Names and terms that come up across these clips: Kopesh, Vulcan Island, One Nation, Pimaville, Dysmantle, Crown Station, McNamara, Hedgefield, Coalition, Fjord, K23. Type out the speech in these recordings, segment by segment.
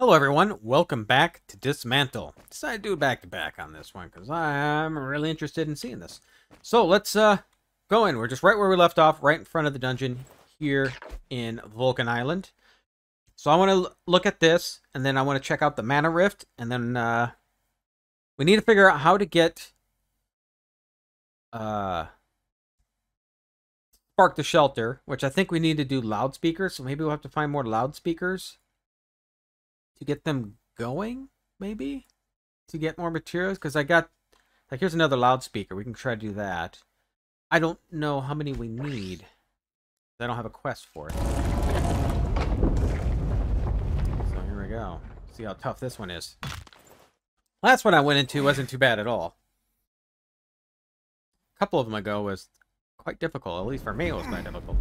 Hello everyone, welcome back to Dysmantle. Decided to do back-to-back on this one because I'm really interested in seeing this. So let's go in. We're just right where we left off, right in front of the dungeon here in Vulcan Island. So I want to look at this, and then I want to check out the mana rift, and then we need to figure out how to get Spark the Shelter, which I think we need to do loudspeakers, so maybe we'll have to find more loudspeakers to get them going, maybe? To get more materials? Because I got... like, here's another loudspeaker. We can try to do that. I don't know how many we need. I don't have a quest for it. So here we go. See how tough this one is. Last one I went into wasn't too bad at all. A couple of them ago was quite difficult. At least for me it was quite difficult.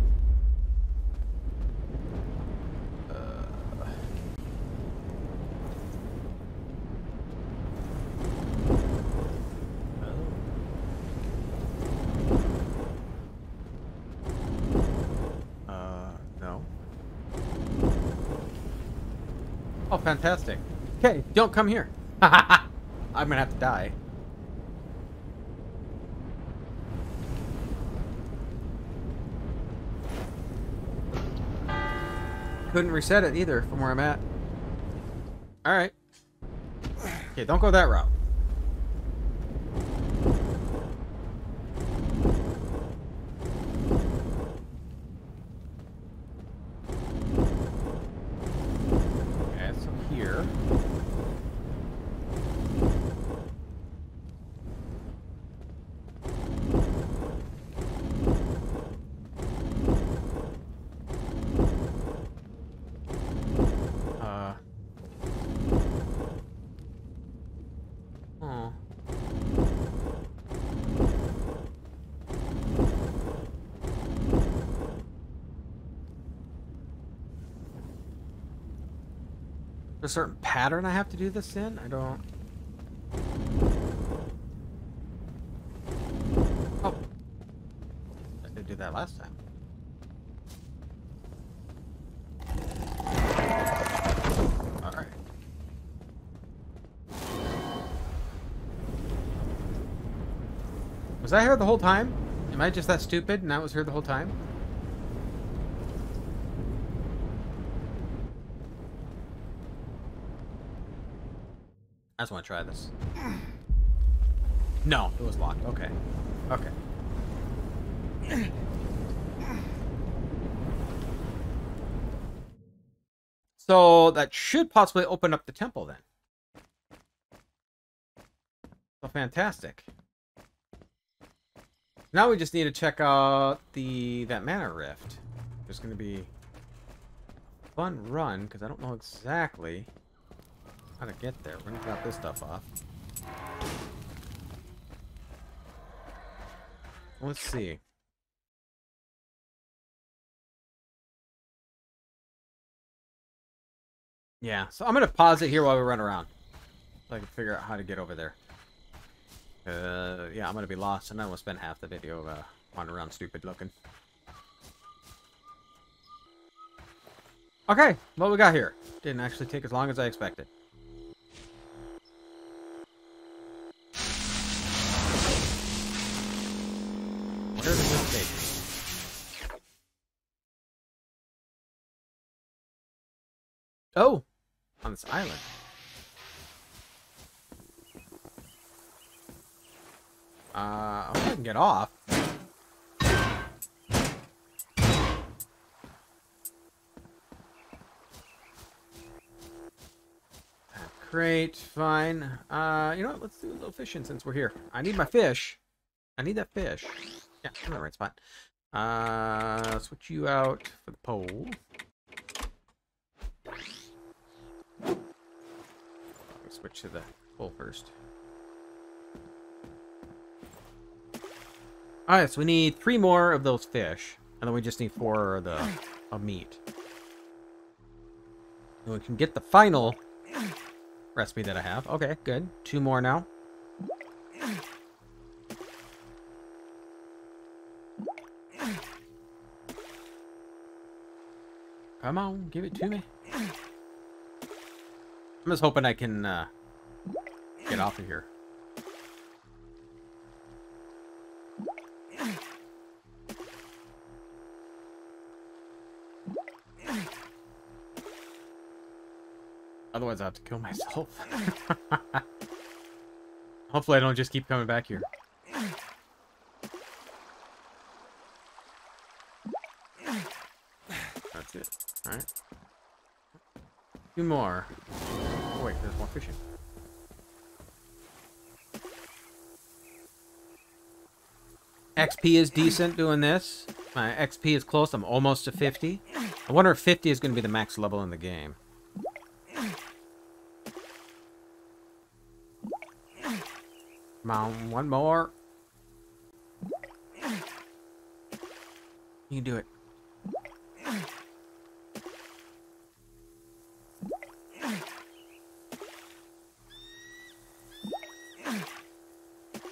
Oh, fantastic. Okay, don't come here. I'm gonna have to die. Couldn't reset it either from where I'm at. Alright. Okay, don't go that route. A certain pattern I have to do this in? I don't... oh. I did do that last time. Alright. Was I here the whole time? Am I just that stupid and I was here the whole time? I just want to try this. No, it was locked. Okay. Okay. So that should possibly open up the temple then. So fantastic. Now we just need to check out that mana rift. There's going to be a fun run because I don't know exactly how to get there. We're gonna drop this stuff off. Let's see. Yeah, so I'm gonna pause it here while we run around, so I can figure out how to get over there. Yeah, I'm gonna be lost, and I will spend half the video wandering around stupid looking. Okay, what we got here didn't actually take as long as I expected. Oh, on this island. I hope I can get off. Great, fine. You know what? Let's do a little fishing since we're here. I need my fish. I need that fish. Yeah, I'm in the right spot. Switch you out for the pole. Switch to the pole first. Alright, so we need 3 more of those fish. And then we just need 4 of the meat. And we can get the final recipe that I have. Okay, good. 2 more now. Come on, give it to me. I'm just hoping I can get off of here. Otherwise, I'll have to kill myself. Hopefully, I don't just keep coming back here. That's it. All right. Two more. Oh, wait, there's more fishing. XP is decent doing this. My XP is close. I'm almost to 50. I wonder if 50 is going to be the max level in the game. Come on, one more. You can do it.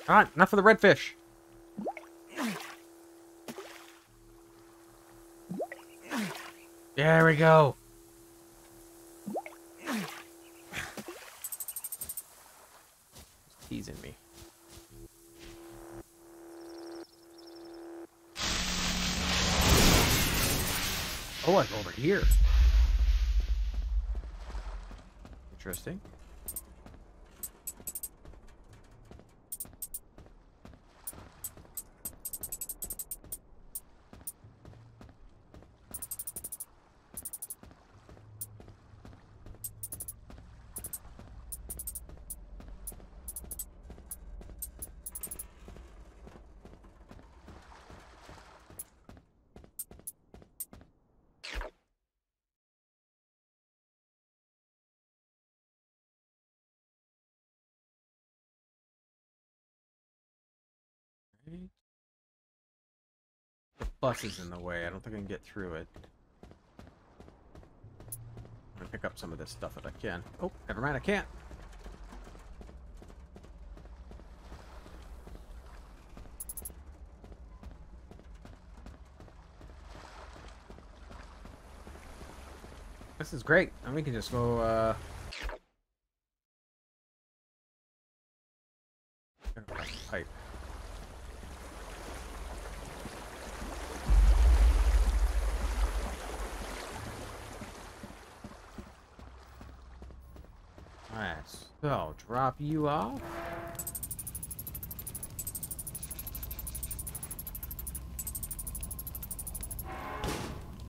All right, enough of the redfish. There we go. He's in me. Oh, I'm over here. Interesting. The bus is in the way. I don't think I can get through it. I'm gonna pick up some of this stuff that I can. Oh, never mind, I can't. This is great. And we can just go, pipe. So, drop you off.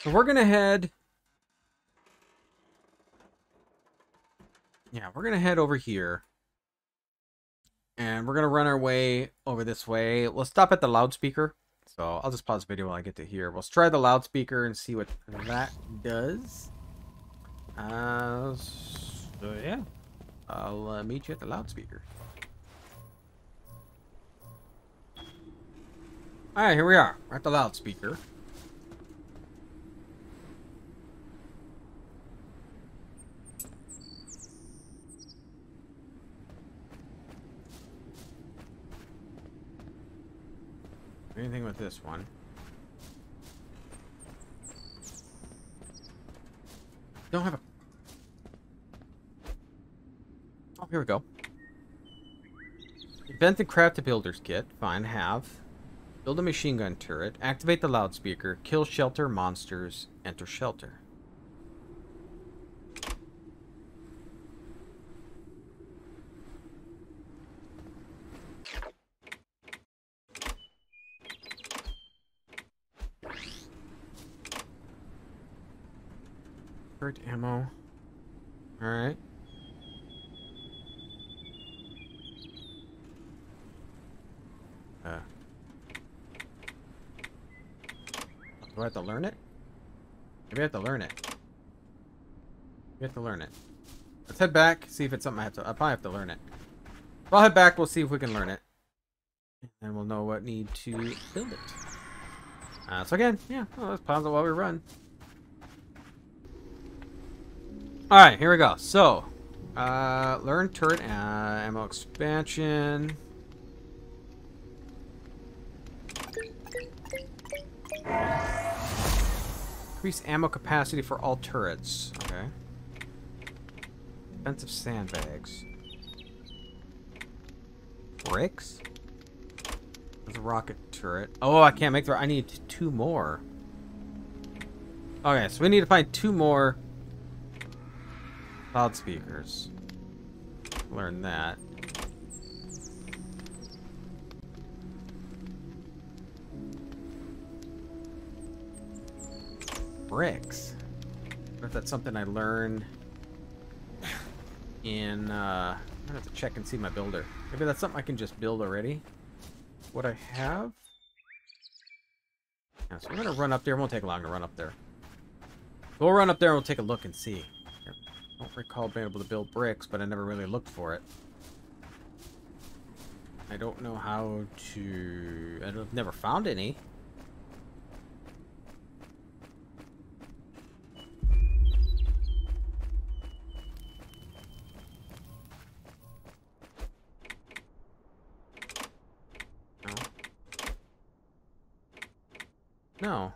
So we're gonna head... Yeah, we're gonna head over here. And we're gonna run our way over this way. We'll stop at the loudspeaker. So, I'll just pause the video while I get to here. We'll try the loudspeaker and see what that does. So yeah. I'll meet you at the loudspeaker. Alright, here we are. We're at the loudspeaker. Anything with this one? Don't have a... Here we go. Invent and craft a builder's kit. Fine, have. Build a machine gun turret. Activate the loudspeaker. Kill shelter monsters. Enter shelter. Turret ammo. Alright. Do I have to learn it? Maybe I have to learn it. We have to learn it. Let's head back, see if it's something I have to... I probably have to learn it. If I'll head back, we'll see if we can learn it. And we'll know what need to build it. So again, yeah, well, let's pause it while we run. Alright, here we go. So, learn turret ammo expansion... Increase ammo capacity for all turrets. Okay. Expensive sandbags. Bricks? There's a rocket turret. Oh, I can't make the... I need two more. Okay, so we need to find two more loudspeakers. Learn that. Bricks. I wonder if that's something I learned in, I'm gonna have to check and see my builder. Maybe that's something I can just build already. What I have? Yeah, so I'm gonna run up there. It won't take long to run up there. We'll run up there and we'll take a look and see. I don't recall being able to build bricks, but I never really looked for it. I don't know how to... I've never found any. No.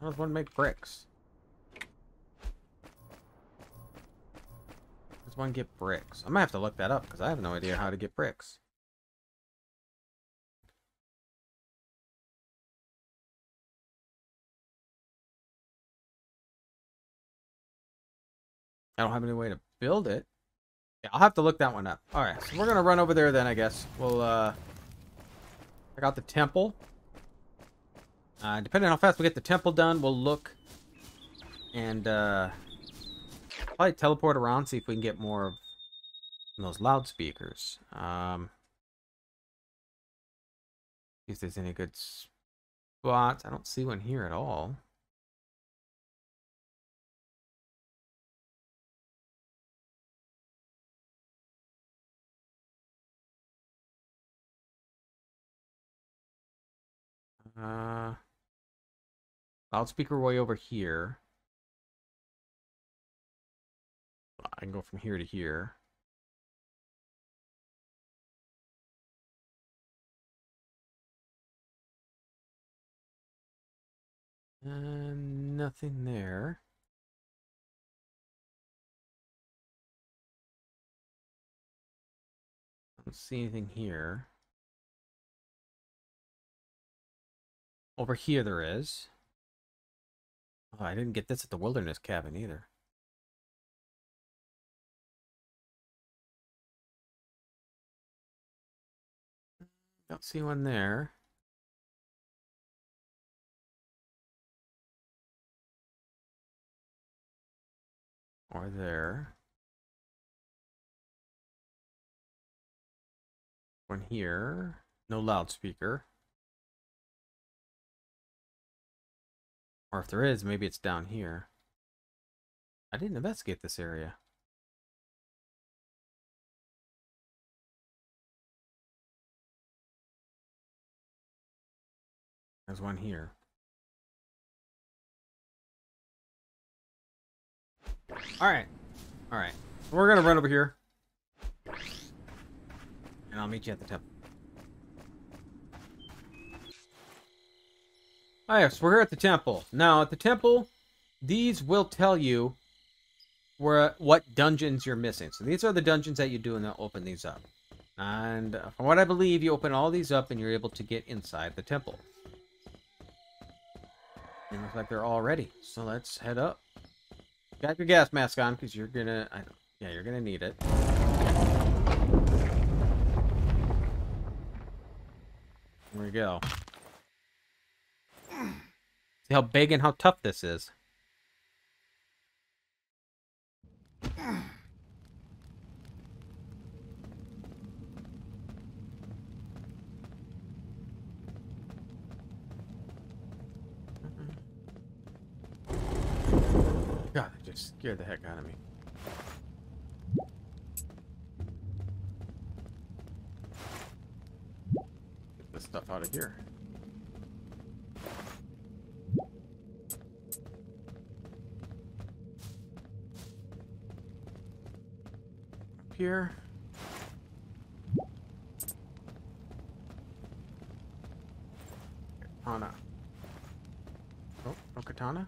I just want to make bricks. Does one get bricks? I might have to look that up because I have no idea how to get bricks. I don't have any way to build it. Yeah, I'll have to look that one up. All right, so we're gonna run over there then. I guess we'll. I got the temple. Depending on how fast we get the temple done, we'll look and probably teleport around, see if we can get more of those loudspeakers. See if there's any good spots. I don't see one here at all. Loudspeaker way over here. I can go from here to here. Nothing there. I don't see anything here. Over here there is. Oh, I didn't get this at the wilderness cabin either. Don't see one there. Or there. One here. No loudspeaker. Or if there is, maybe it's down here. I didn't investigate this area. There's one here. Alright. Alright. We're going to run over here. And I'll meet you at the temple. Alright, so we're here at the temple. Now, at the temple, these will tell you where what dungeons you're missing. So these are the dungeons that you do, and they'll open these up. And from what I believe, you open all these up, and you're able to get inside the temple. And it looks like they're all ready. So let's head up. Got your gas mask on, because you're gonna... yeah, you're gonna need it. There we go. See how big and how tough this is. God, it just scared the heck out of me. Get this stuff out of here. Here. Katana. Oh, no katana.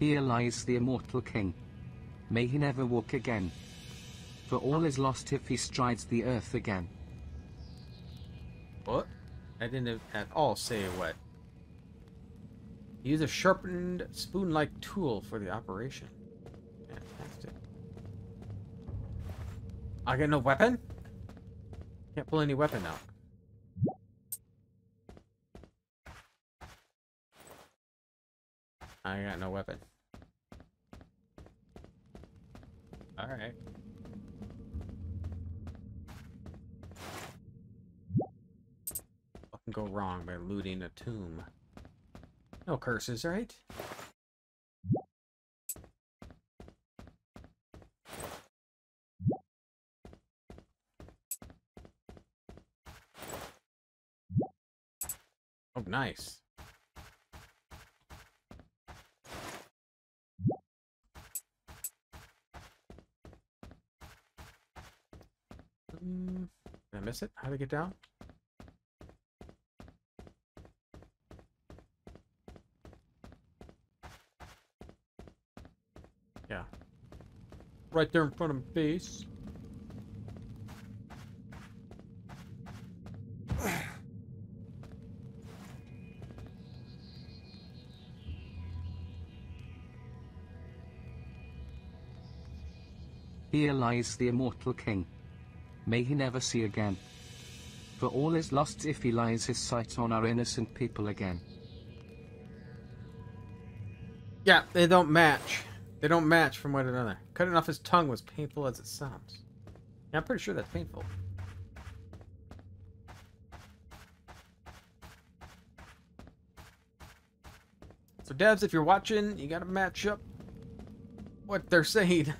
Here lies the immortal king. May he never walk again. For all is lost if he strides the earth again. What? I didn't at all say what. Use a sharpened spoon-like tool for the operation. Fantastic. I got no weapon? Can't pull any weapon out. I got no weapon. Alright. What can go wrong by looting a tomb? No curses, right? Oh, nice. Did I miss it? How do I get down? Yeah. Right there in front of my face. Here lies the immortal king. May he never see again. For all is lost if he lies his sight on our innocent people again. Yeah, they don't match. They don't match from one another. Cutting off his tongue was painful as it sounds. Yeah, I'm pretty sure that's painful. So devs, if you're watching, you gotta match up what they're saying.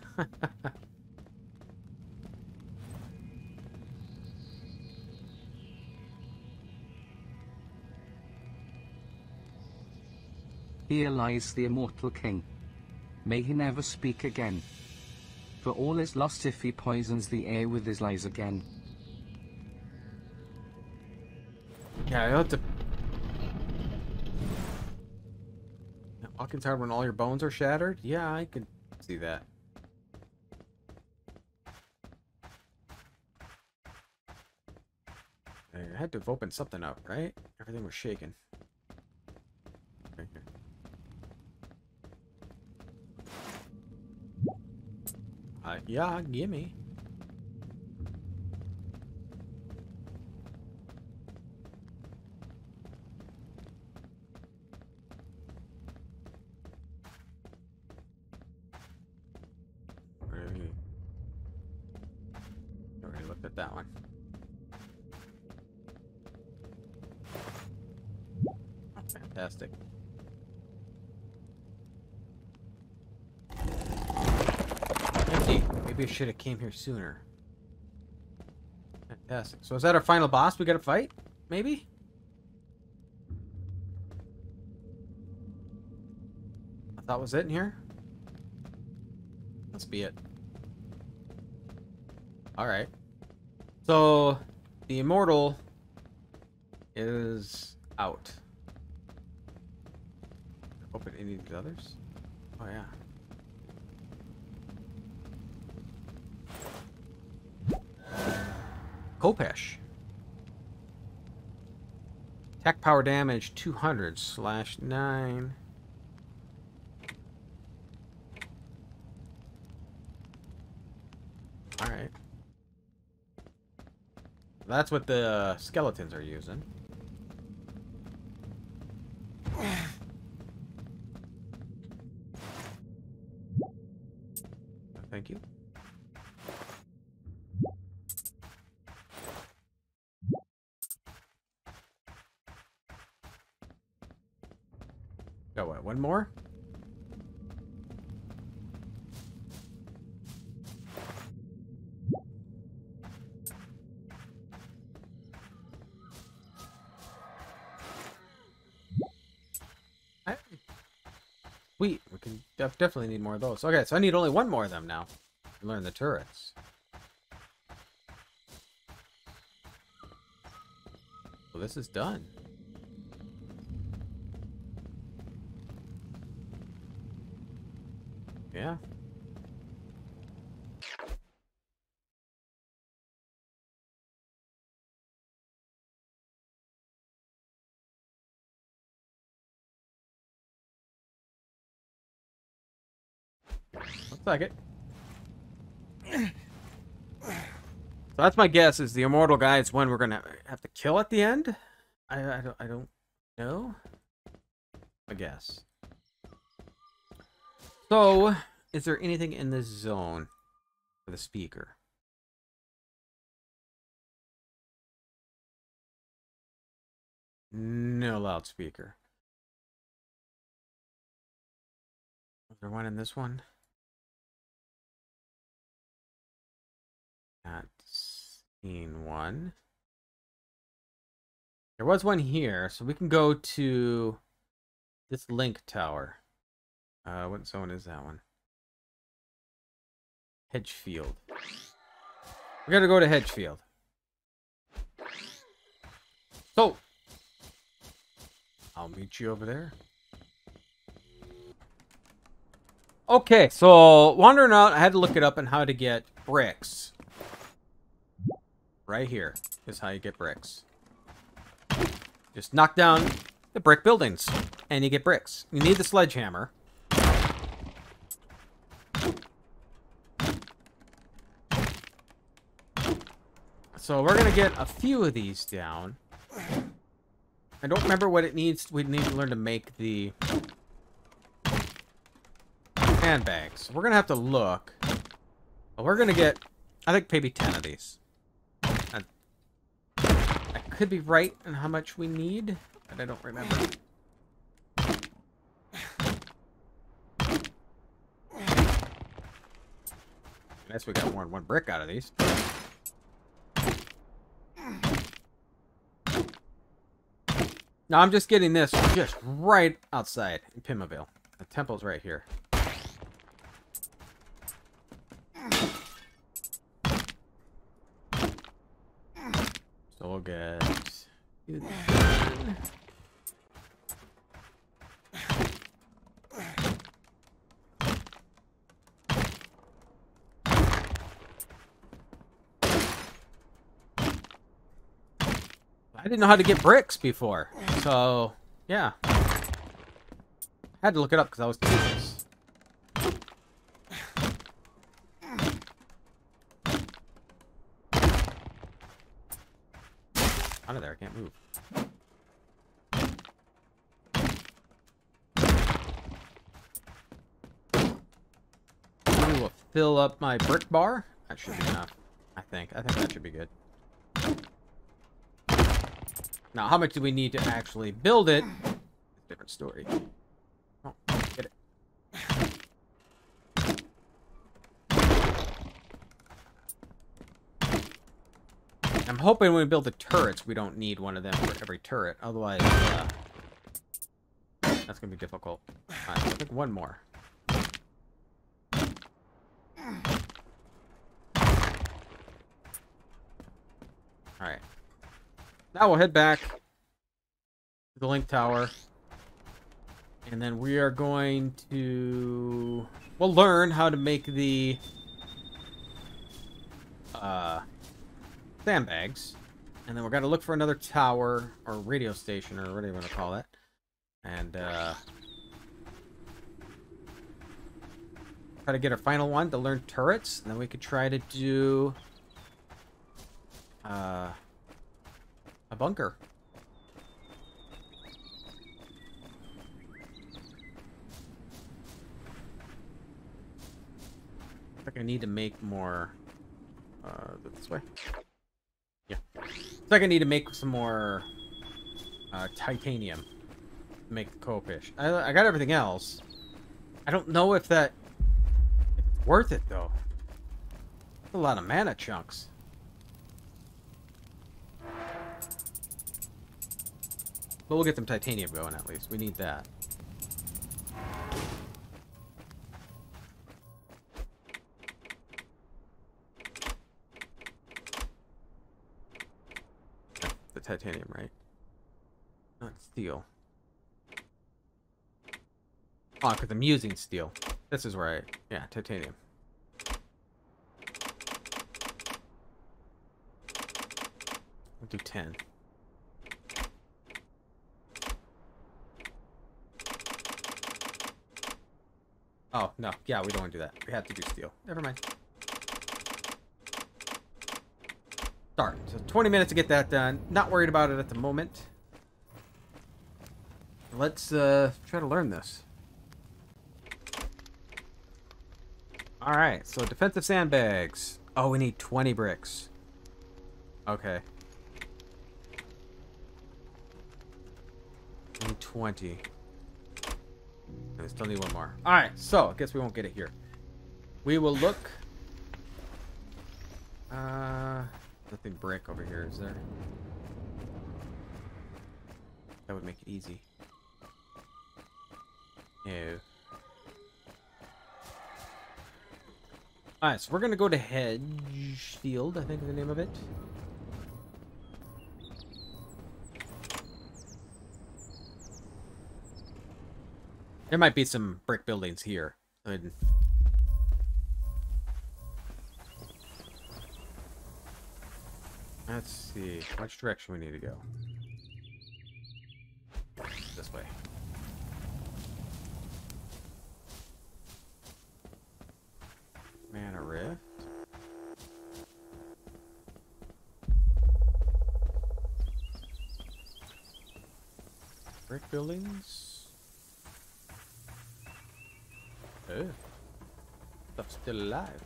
Here lies the immortal king. May he never speak again. For all is lost if he poisons the air with his lies again. Yeah, I have to... Walking's hard when all your bones are shattered? Yeah, I could see that. I had to have opened something up, right? Everything was shaking. Yeah, gimme. Already looked at that one. Fantastic. Maybe I should have came here sooner. Fantastic. So is that our final boss we gotta fight? Maybe? I thought was it in here. Must be it. Alright. So the immortal is out. Open any of the others? Oh yeah. Kopesh. Attack power damage 200/9. Alright. That's what the skeletons are using. Thank you. One more? Wait, we can definitely need more of those. Okay, so I need only one more of them now. Learn the turrets. Well, this is done. Yeah. Looks like it. So that's my guess, is the immortal guy is one we're gonna have to kill at the end. I don't know. I guess. So, is there anything in this zone for the speaker? No loudspeaker. Is there one in this one? Not seen one. There was one here, so we can go to this link tower. What zone is that one? Hedgefield. We gotta go to Hedgefield. So, I'll meet you over there. Okay, so wandering out, I had to look it up on how to get bricks. Right here is how you get bricks. Just knock down the brick buildings, and you get bricks. You need the sledgehammer. So we're gonna get a few of these down. I don't remember what it needs. We need to learn to make the handbags. So we're gonna have to look. But we're gonna get, I think, maybe 10 of these. I could be right on how much we need, but I don't remember. I guess we got more than one brick out of these. Now I'm just getting this just right outside in Pimaville. The temple's right here. So we'll get... I didn't know how to get bricks before, so yeah, I had to look it up because I was curious. Out of there, I can't move. Maybe we'll fill up my brick bar. That should be enough. I think that should be good. Now, how much do we need to actually build it? Different story. Oh, get it. I'm hoping when we build the turrets, we don't need one of them for every turret. Otherwise, that's going to be difficult. All right, I think one more. All right. Now we'll head back to the Link Tower, and then we are going to... We'll learn how to make the sandbags, and then we're going to look for another tower, or radio station, or whatever you want to call it. And try to get our final one to learn turrets, and then we could try to do... a bunker. I think I need to make more... this way? Yeah. I think I need to make some more... titanium. To make the coal-fish. I got everything else. I don't know if that... If it's worth it, though. That's a lot of mana chunks. But we'll get some titanium going at least. We need that. The titanium, right? Not steel. Oh, because I'm using steel. This is where I... Yeah, titanium. I'll do 10. Oh, no. Yeah, we don't want to do that. We have to do steel. Never mind. Sorry. So 20 minutes to get that done. Not worried about it at the moment. Let's try to learn this. Alright, so defensive sandbags. Oh, we need 20 bricks. Okay. We need 20. I still need one more. Alright, so I guess we won't get it here. We will look. Nothing brick over here, is there? That would make it easy. No. Alright, so we're going to go to Hedgefield, I think is the name of it. There might be some brick buildings here. I mean, let's see. Which direction we need to go? This way. Mana Rift. Brick buildings. Oh. Stuff's still alive.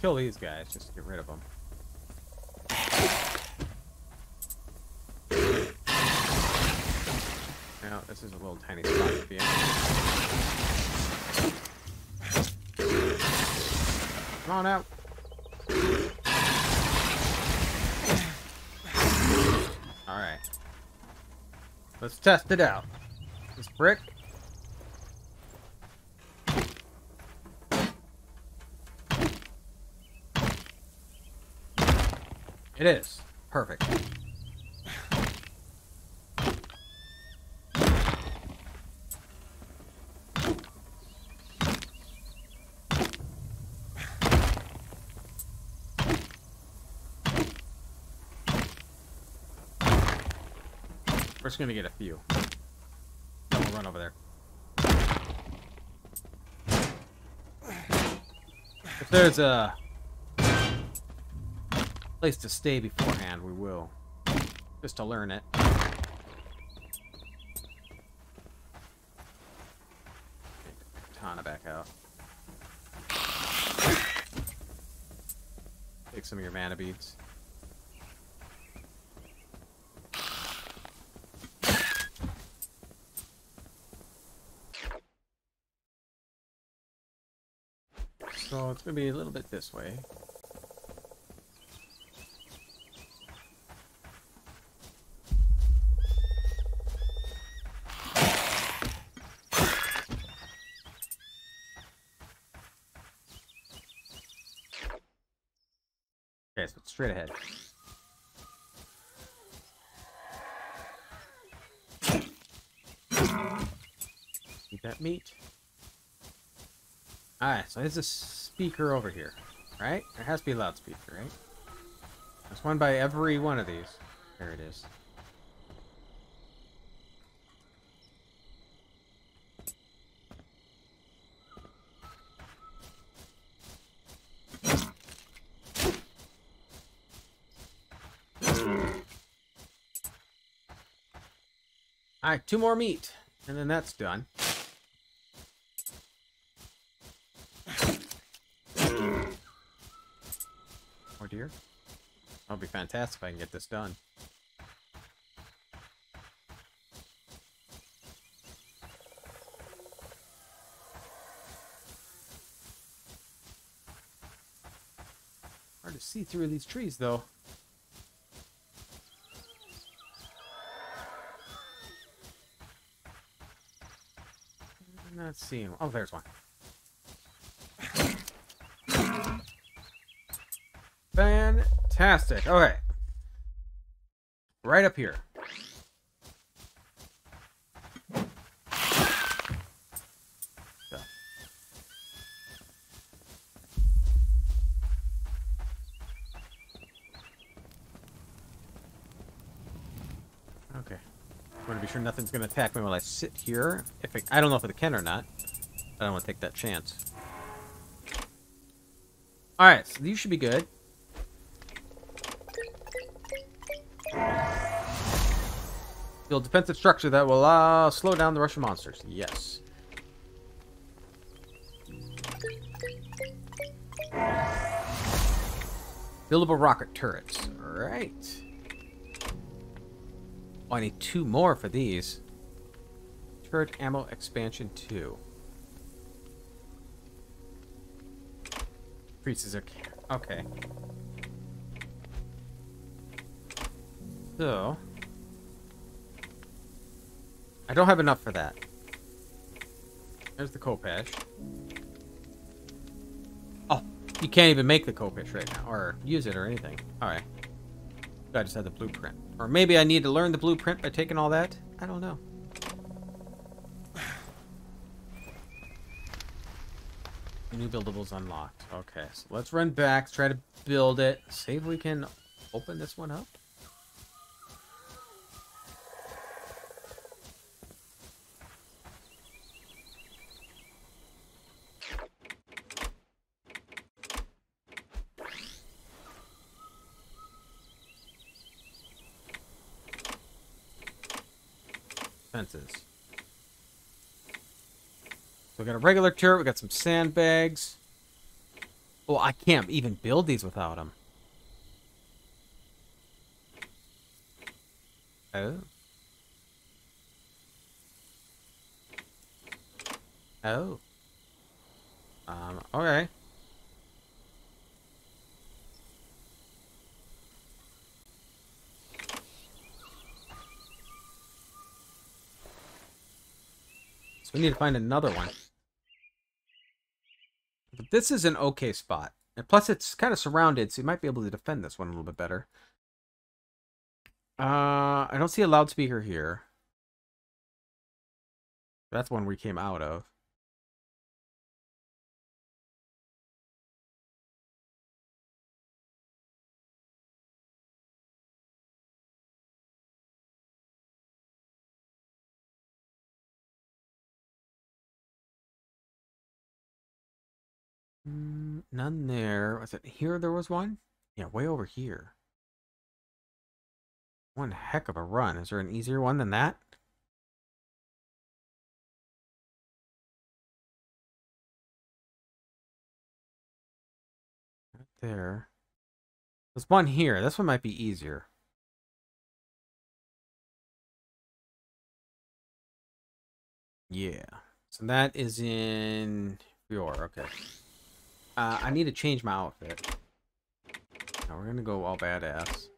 Kill these guys, just to get rid of them. Now, this is a little tiny spot to be in. Come on out. Alright. Let's test it out. This brick. It is. Perfect. We're just gonna get a few. Then we'll run over there. If there's a place to stay beforehand, we will. Just to learn it. Take the katana back out. Take some of your mana beads. So it's gonna be a little bit this way. Straight ahead. Eat that meat. Alright, so there's a speaker over here, right? There has to be a loudspeaker, right? There's one by every one of these. There it is. All right, two more meat, and then that's done. Oh dear. That'll be fantastic if I can get this done. Hard to see through these trees, though. not seeing one. Oh, there's one. Fantastic. Okay. Right up here. So. Okay. I want to be sure nothing's going to attack me while I sit here. If it, I don't know if it can or not. I don't want to take that chance. Alright, so these should be good. Build defensive structure that will slow down the rush of monsters. Yes. Buildable rocket turrets. Alright. Oh, I need 2 more for these. Turret ammo expansion 2. Increases are... Okay. So... I don't have enough for that. There's the Kopesh. Oh, you can't even make the Kopesh right now, or use it or anything. Alright. I just had the blueprint. Or maybe I need to learn the blueprint by taking all that? I don't know. New buildables unlocked. Okay, so let's run back, try to build it. See if we can open this one up. Fences. We got a regular turret, we got some sandbags. Oh, I can't even build these without them. Oh. Oh. Okay. So we need to find another one. But this is an okay spot. And plus it's kind of surrounded, so you might be able to defend this one a little bit better. I don't see a loudspeaker here. That's one we came out of. None there. Was it here there was one? Yeah, way over here. One heck of a run. Is there an easier one than that? Right there. There's one here. This one might be easier. Yeah. So that is in Fjord. Okay. I need to change my outfit. Now we're gonna go all badass.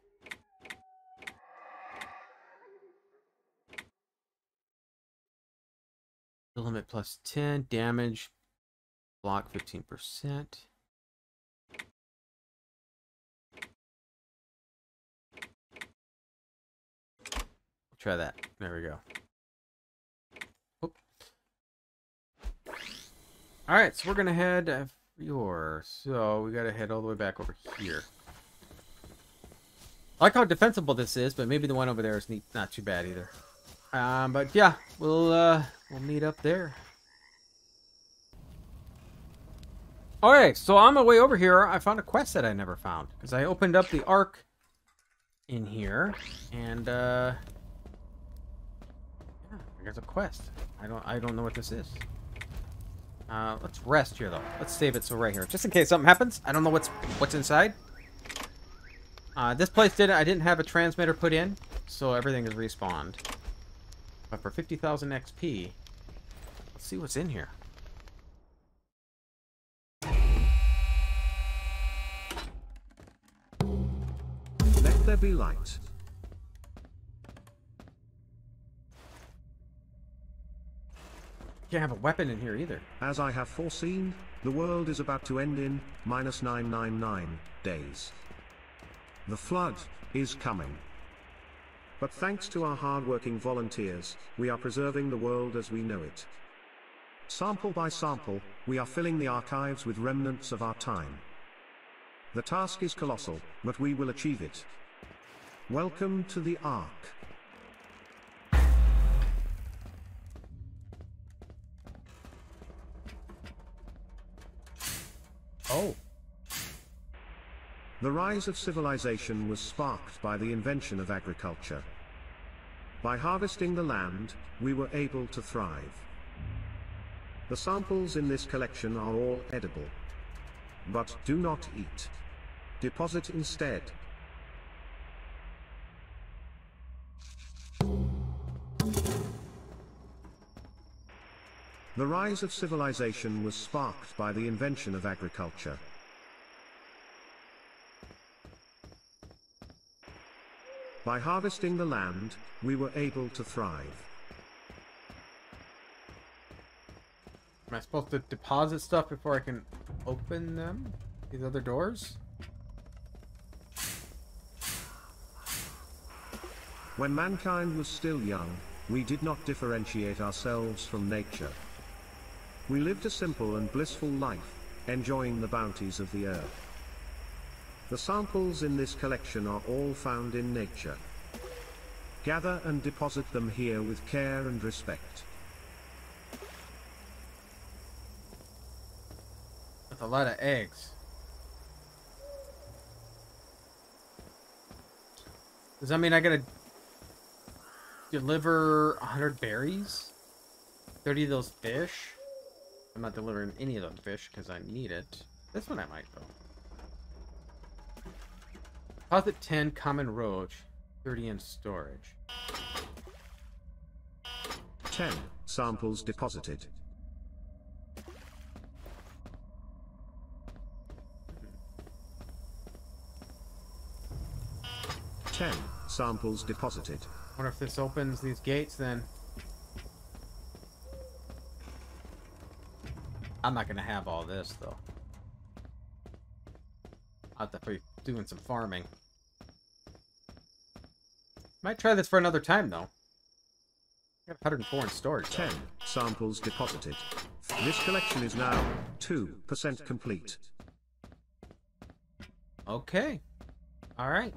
Limit plus 10, damage, block 15%. Try that. There we go. Oop. All right, so we're gonna head. So we gotta head all the way back over here. I like how defensible this is, but maybe the one over there is not too bad either. But yeah, we'll meet up there. All right, so on my way over here, I found a quest that I never found because I opened up the Ark in here, and yeah, there's a quest. I don't know what this is. Let's rest here, though. Let's save it so right here. Just in case something happens. I don't know what's inside. This place I didn't have a transmitter put in, so everything is respawned. But for 50,000 XP, let's see what's in here. Let there be light. Can't have a weapon in here either. As I have foreseen, the world is about to end in -999 days. The flood is coming. But thanks to our hard-working volunteers, we are preserving the world as we know it. Sample by sample, we are filling the archives with remnants of our time. The task is colossal, but we will achieve it. Welcome to the Ark. Oh. The rise of civilization was sparked by the invention of agriculture. By harvesting the land, we were able to thrive. The samples in this collection are all edible. But do not eat. Deposit instead. The rise of civilization was sparked by the invention of agriculture. By harvesting the land, we were able to thrive. Am I supposed to deposit stuff before I can open them? These other doors? When mankind was still young, we did not differentiate ourselves from nature. We lived a simple and blissful life, enjoying the bounties of the earth. The samples in this collection are all found in nature. Gather and deposit them here with care and respect. That's a lot of eggs. Does that mean I gotta deliver 100 berries? 30 of those fish? I'm not delivering any of those fish because I need it. This one I might though. Deposit 10 common roach, 30 in storage. 10 samples deposited. Hmm. 10 samples deposited. I wonder if this opens these gates then. I'm not gonna have all this though. I'll have to be doing some farming. Might try this for another time, though. I got 104 in storage. 10 samples deposited. This collection is now 2% complete. Okay. Alright.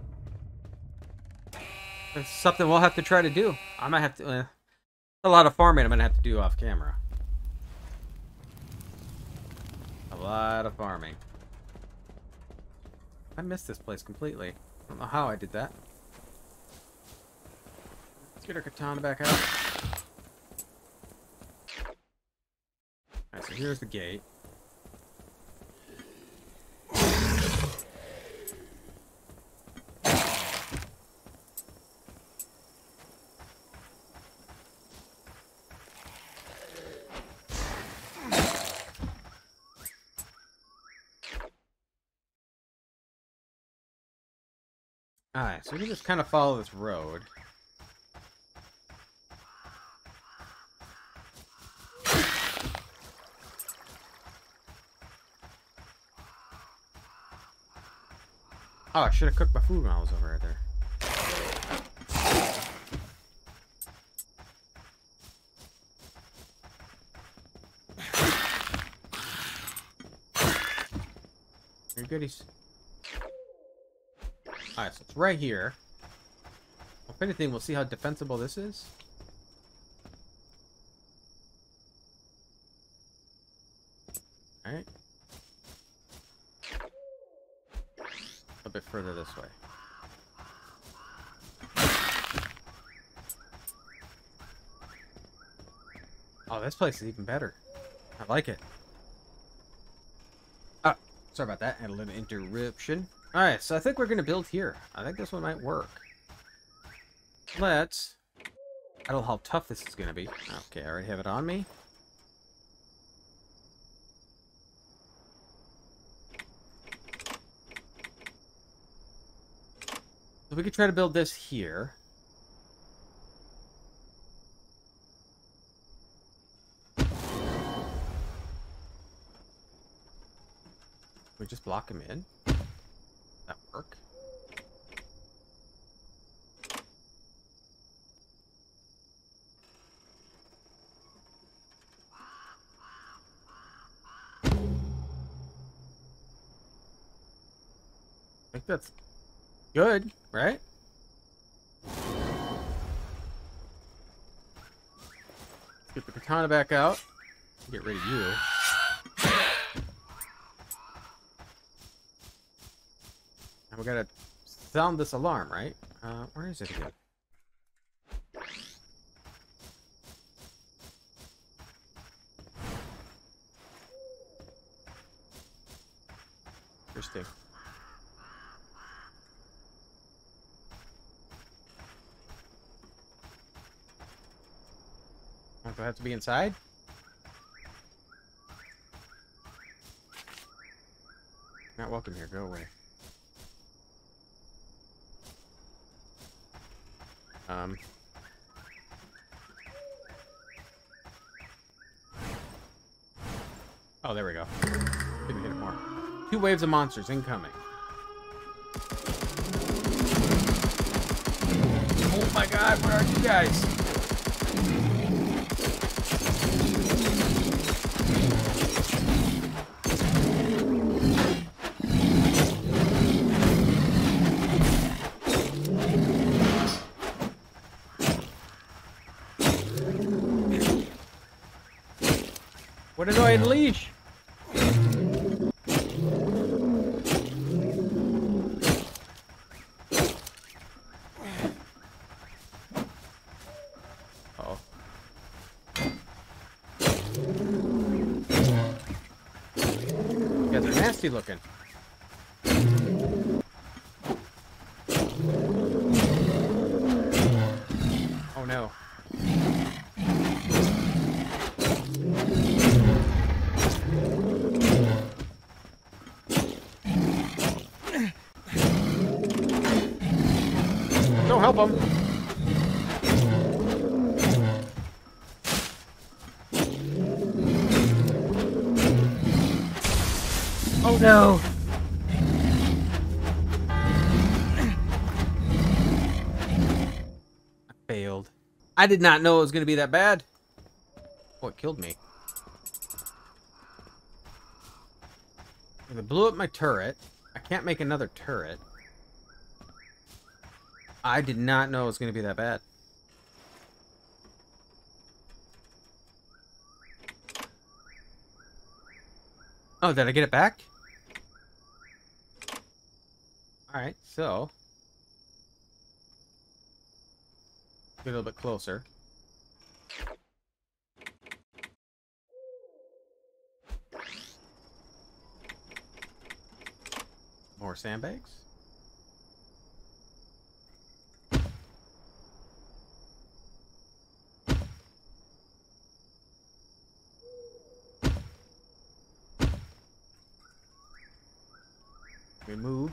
That's something we'll have to try to do. I might have to... a lot of farming I'm going to have to do off camera. A lot of farming. I missed this place completely. I don't know how I did that. Let's get our katana back out. Alright, so here's the gate. Alright, so we can just kind of follow this road. Oh, I should have cooked my food when I was over there. Your goodies. Alright, so it's right here. If anything, we'll see how defensible this is. Alright. A bit further this way. Oh, this place is even better. I like it. Ah, sorry about that. Had a little interruption. Alright, so I think we're going to build here. I think this one might work. Let's... I don't know how tough this is going to be. Okay, I already have it on me. So we could try to build this here. we just block him in? Does that work? I think that's good, right? Let's get the katana back out. Get rid of you. And we gotta sound this alarm, right? Where is it again? Interesting. Do I have to be inside? Not welcome here, go away. Oh, there we go. Didn't hit it more. 2 waves of monsters incoming. Oh my god, where are you guys? What did I unleash? Uh-oh. You guys are nasty looking. Oh no. Help him. Oh no. I failed. I did not know it was going to be that bad. Oh, it killed me. And it blew up my turret. I can't make another turret. I did not know it was going to be that bad. Oh, did I get it back? Alright, so. Get a little bit closer. More sandbags? Remove.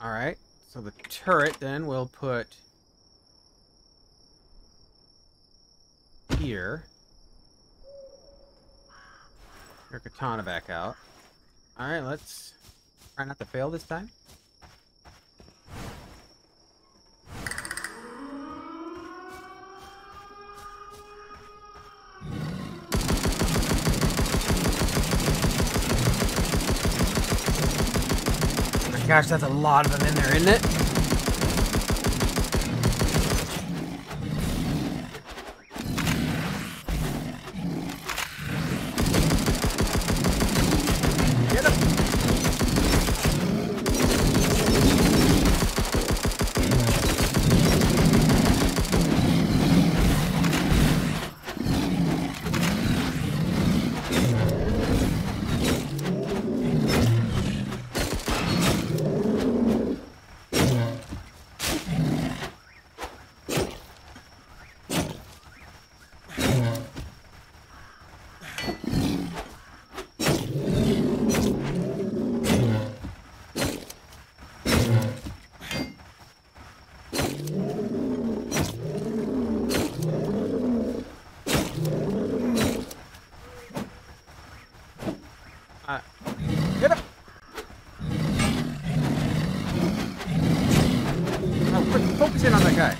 All right, so the turret then we'll put here. Your katana back out. Alright, let's try not to fail this time. Oh my gosh, that's a lot of them in there, isn't it? Okay.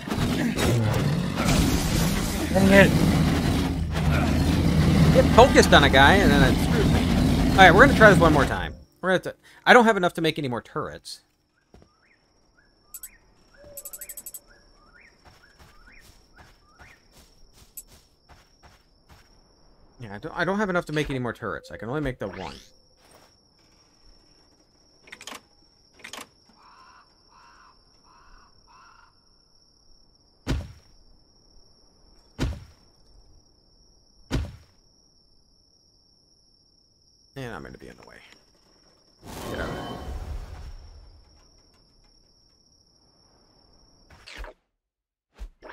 Dang it. Get focused on a guy, and then it screws me. Alright, we're going to try this one more time. We're gonna I don't have enough to make any more turrets. Yeah, I don't have enough to make any more turrets. I can only make the one. And I'm going to be in the way. Get out of there.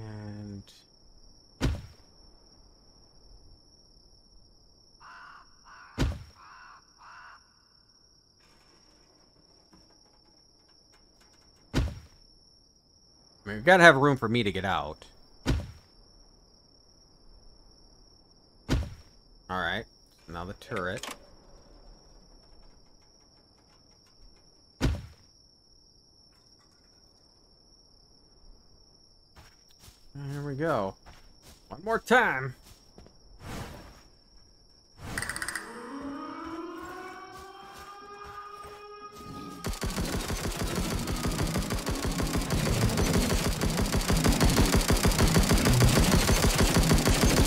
And... I mean, we've got to have room for me to get out. Alright. Now the turret. Here we go. One more time.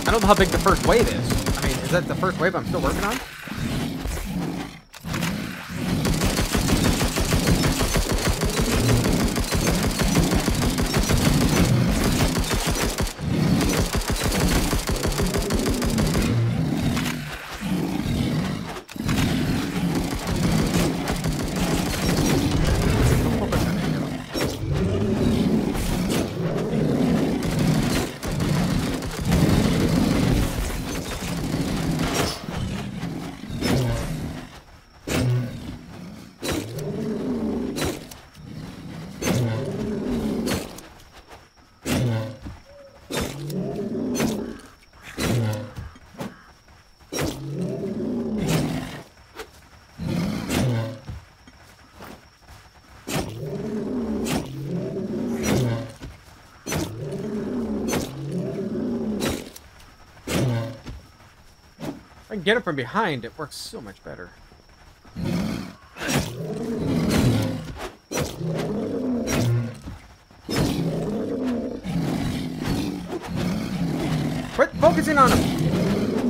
I don't know how big the first wave is. I mean, is that the first wave I'm still working on? I can get it from behind, it works so much better. Quit focusing on him!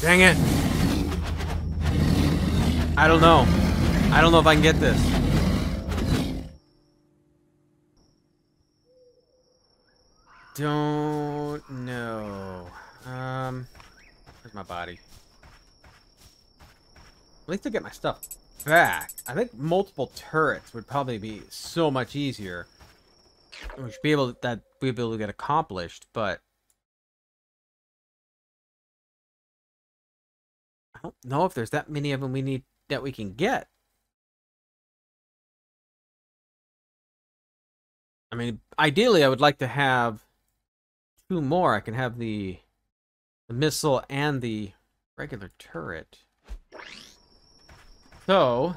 Dang it! I don't know. I don't know if I can get this. Don't know. Where's my body? At least I get my stuff back. I think multiple turrets would probably be so much easier. Which be able that we'd be able to get accomplished, but I don't know if there's that many of them we need that we can get. I mean, ideally, I would like to have. Two more. I can have the missile and the regular turret. So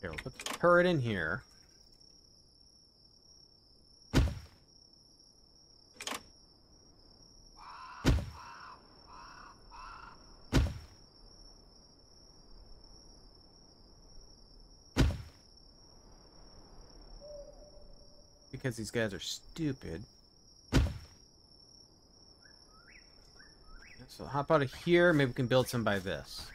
here, we'll put the turret in here. Because these guys are stupid. so hop out of here. Maybe we can build some by this.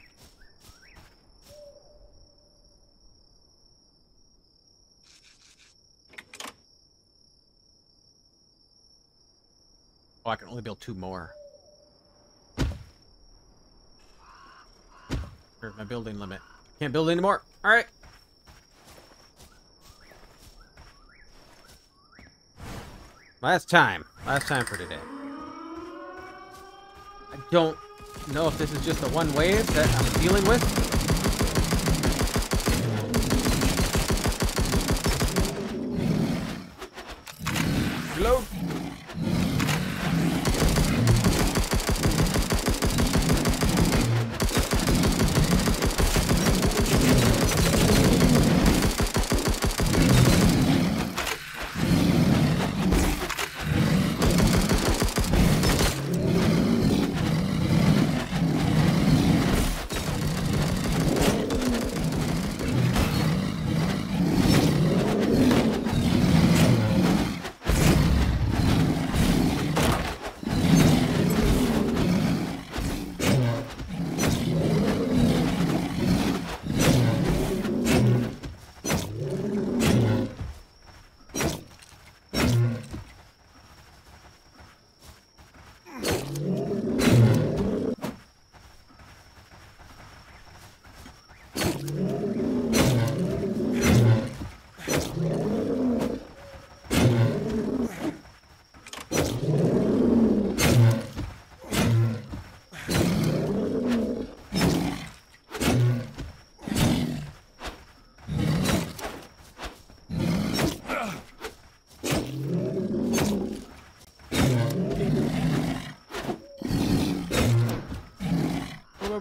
Oh, I can only build two more. There's my building limit. Can't build anymore. All right. Last time for today. I don't know if this is just the one wave that I'm dealing with. Hello?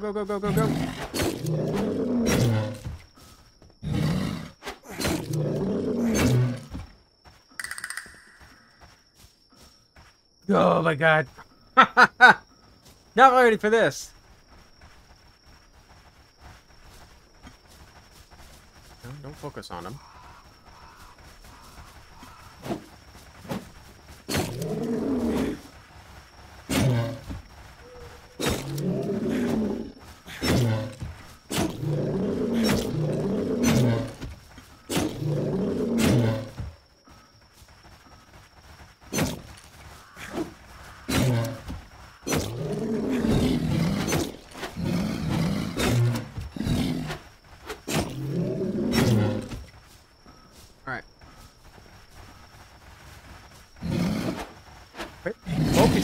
Go, go, go, go, go. Oh my god. Not ready for this. No, don't focus on him.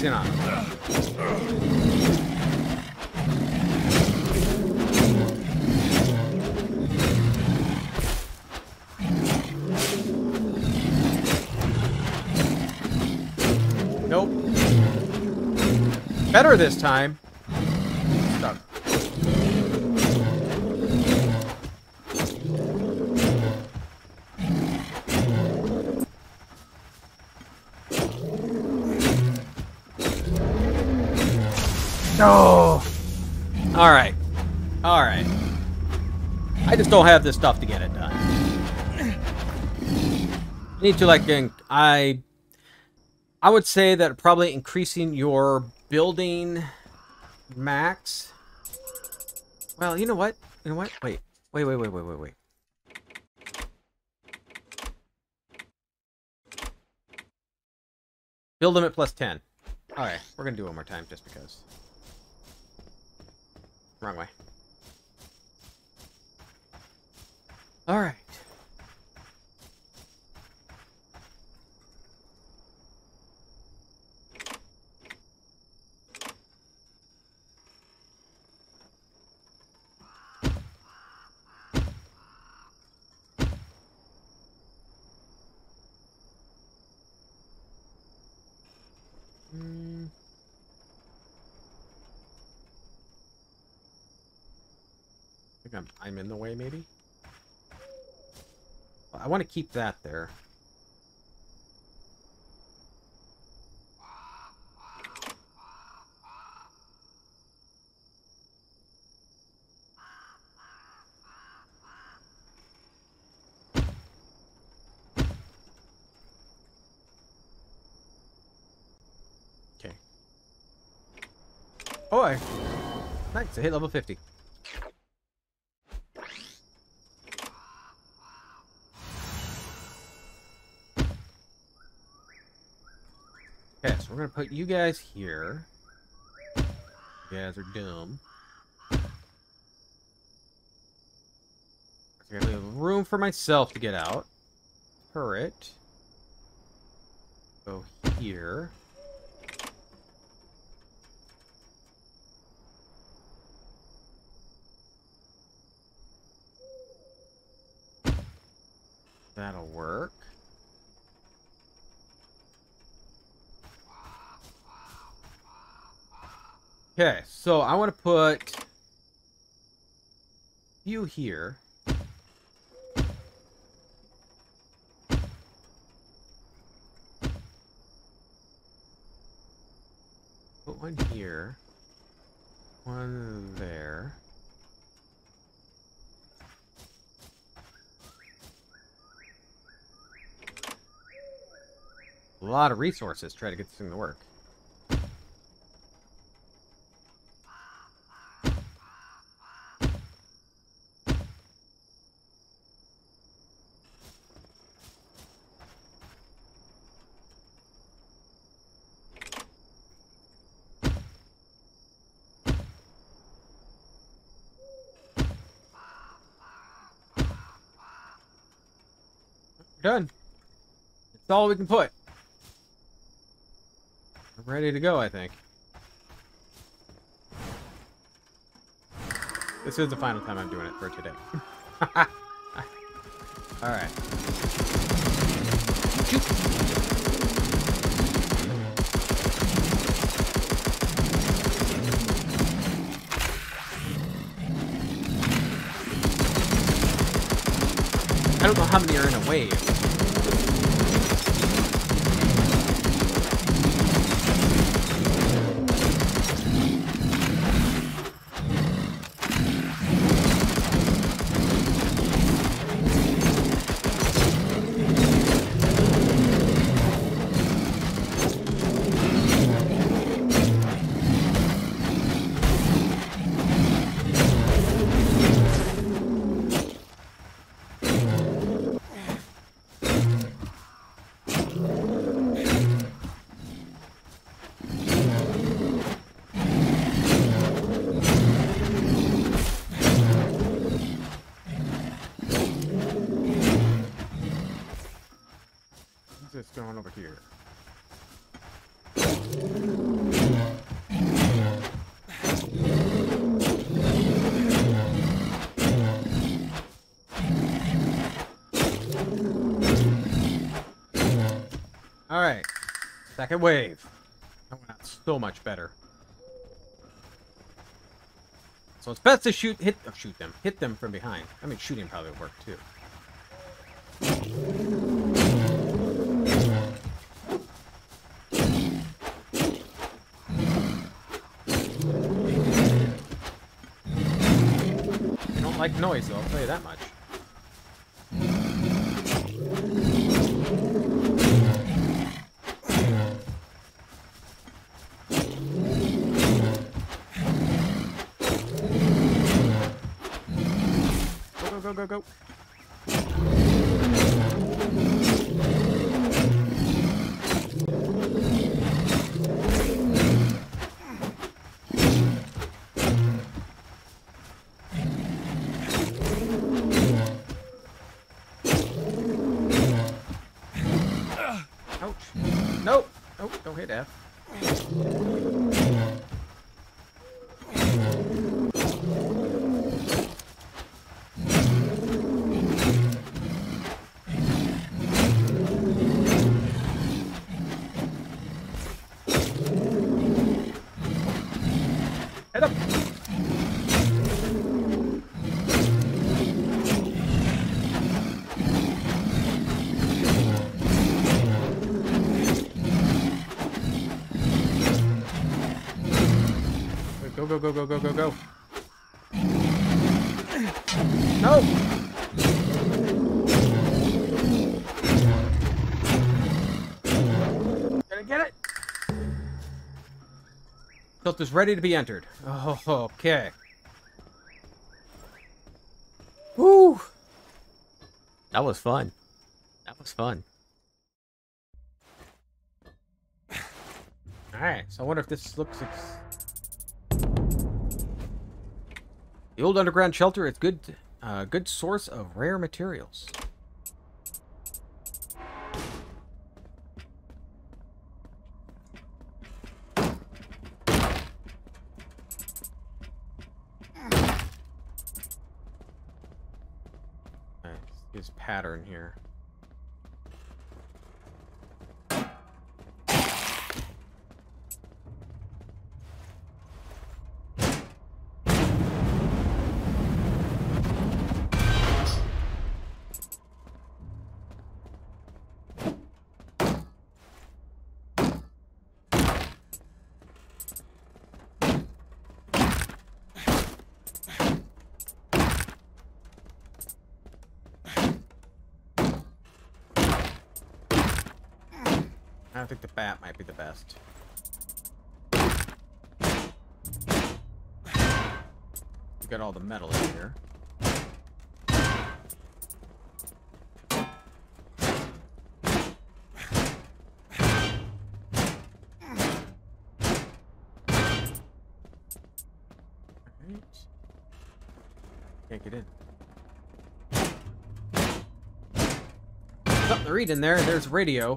On him. Nope. Better this time. Stuck. No! Alright. Alright. I just don't have this stuff to get it done. I need to, like, I would say that probably increasing your building max. Well, you know what? You know what? Wait. Build limit plus 10. Alright, we're gonna do it one more time just because. Wrong way. All right. I'm in the way, maybe? I want to keep that there. Okay. Oh, nice. I hit level 50. Okay, so we're gonna put you guys here. You guys are dumb. I think I have room for myself to get out. Turret. Go here. That'll work. Okay, so I want to put you here. Put one here. One there. A lot of resources to try to get this thing to work. Done. That's all we can put. I'm ready to go, I think. This is the final time I'm doing it for today. Alright. I don't know how many are in a wave. Second wave. That went out so much better. So it's best to hit them from behind. I mean, shooting probably would work too. I don't like noise though, I'll tell you that much. Go, go, go. Ouch. Nope. Oh, don't hit F. Go, go, go, go, go, go. No! Gonna get it! Tilt is ready to be entered. Oh, okay. Woo! That was fun. That was fun. Alright, so I wonder if this looks... The old underground shelter is good, good source of rare materials. His pattern here. I think the bat might be the best. We got all the metal in here. All right. Can't get in. Something to read in there. There's radio.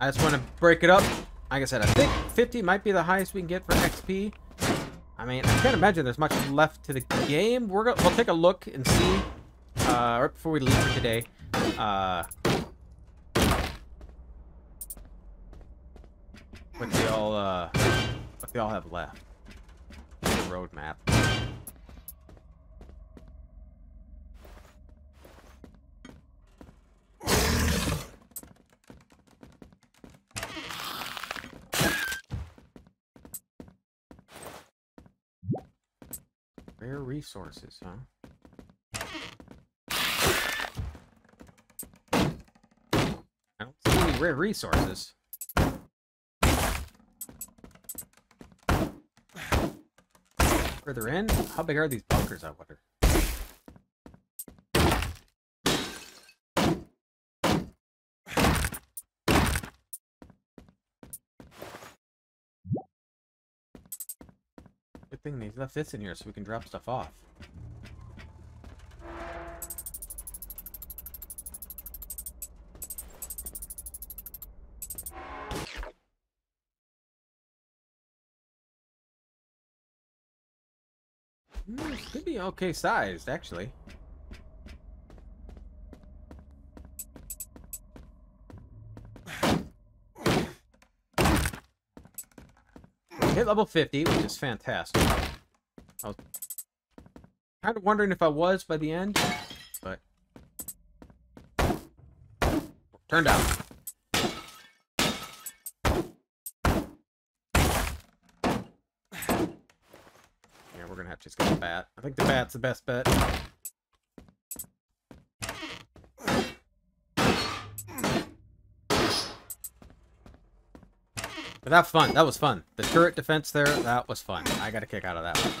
I just want to break it up. Like I said, I think 50 might be the highest we can get for XP. I mean, I can't imagine there's much left to the game. We'll take a look and see right before we leave for today. What they all have left. The roadmap. Rare resources, huh? I don't see any rare resources. Further in? How big are these bunkers, I wonder? Thing they've left this in here so we can drop stuff off. Could be okay sized actually. Hit level 50, which is fantastic. I was kind of wondering if I was by the end, but turned out. Yeah, we're gonna have to just get the bat. I think the bat's the best bet. But that's fun. That was fun. The turret defense there, that was fun. I got a kick out of that one.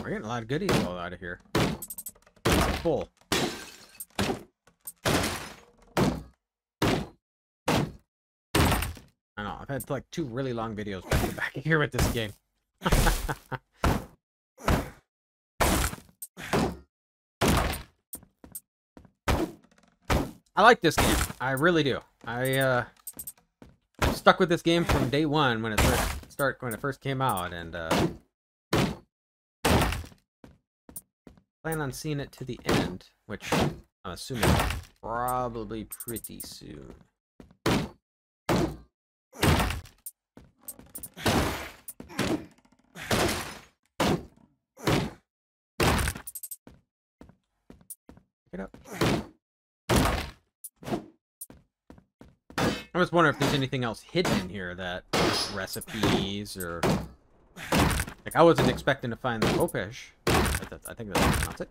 We're getting a lot of goodies all out of here. It's full. I know, I've had like 2 really long videos back to back here with this game. I like this game. I really do. I stuck with this game from day one when it first came out, and plan on seeing it to the end, which I'm assuming probably pretty soon. Get up. I was wondering if there's anything else hidden in here that like, recipes or like I wasn't expecting to find the Popish. I think that's it.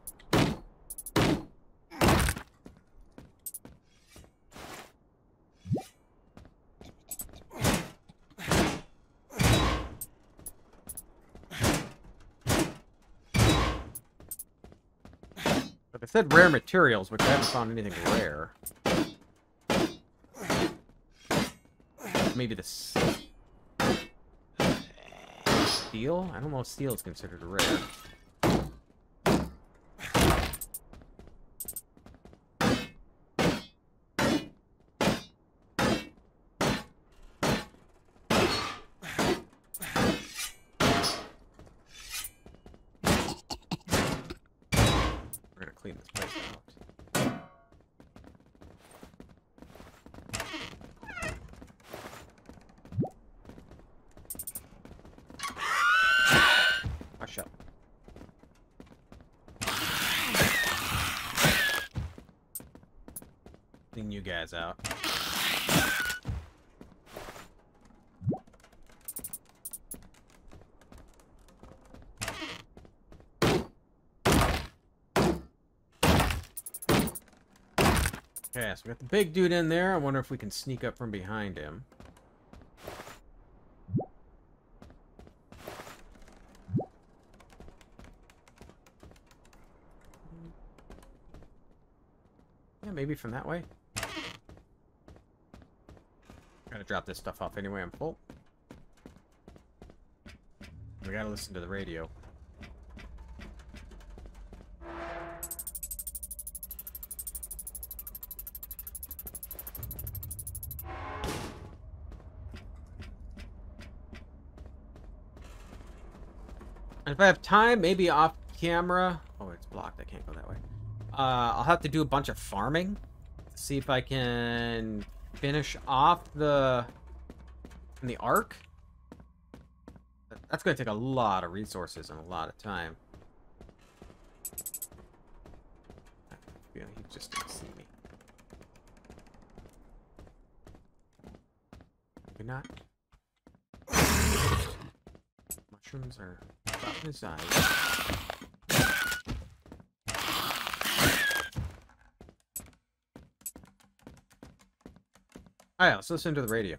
But I said rare materials, which I haven't found anything rare. Maybe the steel? I don't know if steel is considered rare. You guys out. Okay, so we got the big dude in there. I wonder if we can sneak up from behind him. Yeah, maybe from that way. Drop this stuff off anyway. I'm full. We gotta listen to the radio. And if I have time, maybe off camera. Oh, it's blocked. I can't go that way. I'll have to do a bunch of farming. See if I can finish off the arc. That's going to take a lot of resources and a lot of time. Yeah, he just didn't see me. Maybe not. Mushrooms are dropping his eyes. Alright, let's listen to the radio.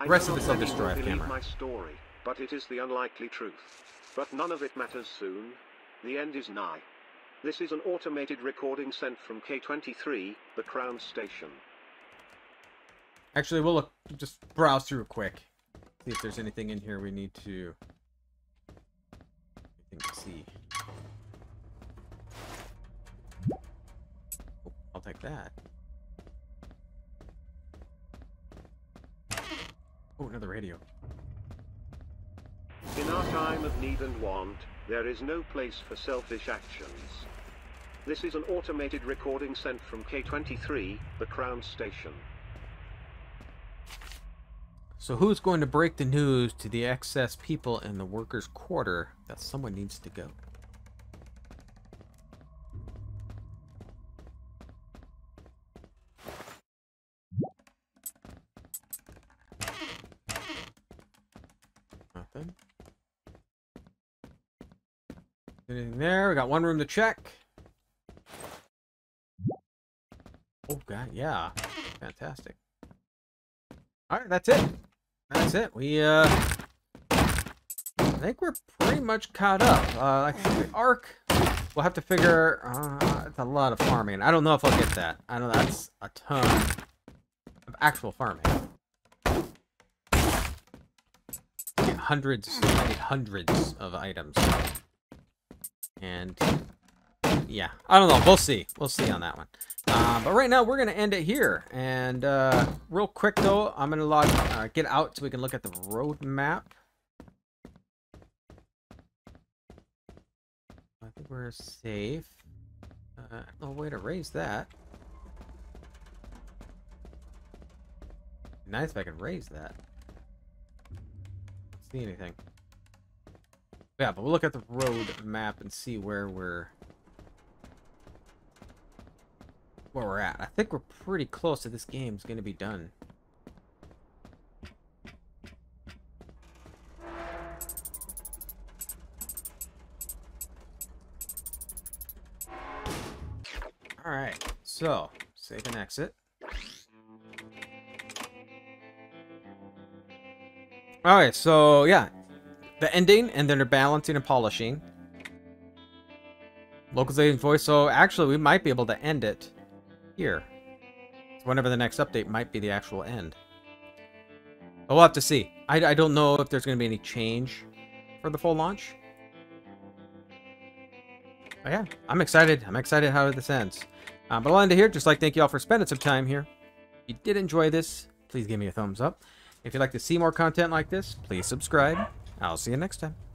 The rest of this I'll destroy off camera. My story, but it is the unlikely truth. But none of it matters soon. The end is nigh. This is an automated recording sent from K23, the Crown Station. Actually, we'll look, just browse through quick. See if there's anything in here we need to see. Oh, I'll take that. Oh, another radio. In our time of need and want, there is no place for selfish actions. This is an automated recording sent from K23, the Crown Station. So who's going to break the news to the excess people in the workers' quarter that someone needs to go? Anything there? We got one room to check. Oh god, yeah, fantastic. All right, that's it. That's it. We I think we're pretty much caught up. Like the arc, we'll have to figure. It's a lot of farming. I don't know if I'll get that. I know that's a ton of actual farming. Get hundreds, I need hundreds of items. And yeah, I don't know. We'll see. We'll see on that one. But right now we're going to end it here. And real quick though, I'm going to get out so we can look at the roadmap. I think we're safe. No way to raise that. Nice if I can raise that. Don't see anything. Yeah, but we'll look at the road map and see where we're where we're at. I think we're pretty close to this game's gonna be done. Alright, so save and exit. Alright, so yeah. The ending, and then they're balancing and polishing. Localization voice, so actually we might be able to end it here. So whenever the next update might be the actual end. But we'll have to see. I don't know if there's going to be any change for the full launch. But yeah, I'm excited. I'm excited how this ends. But I'll end it here. Just like, thank you all for spending some time here. If you did enjoy this, please give me a thumbs up. If you'd like to see more content like this, please subscribe. I'll see you next time.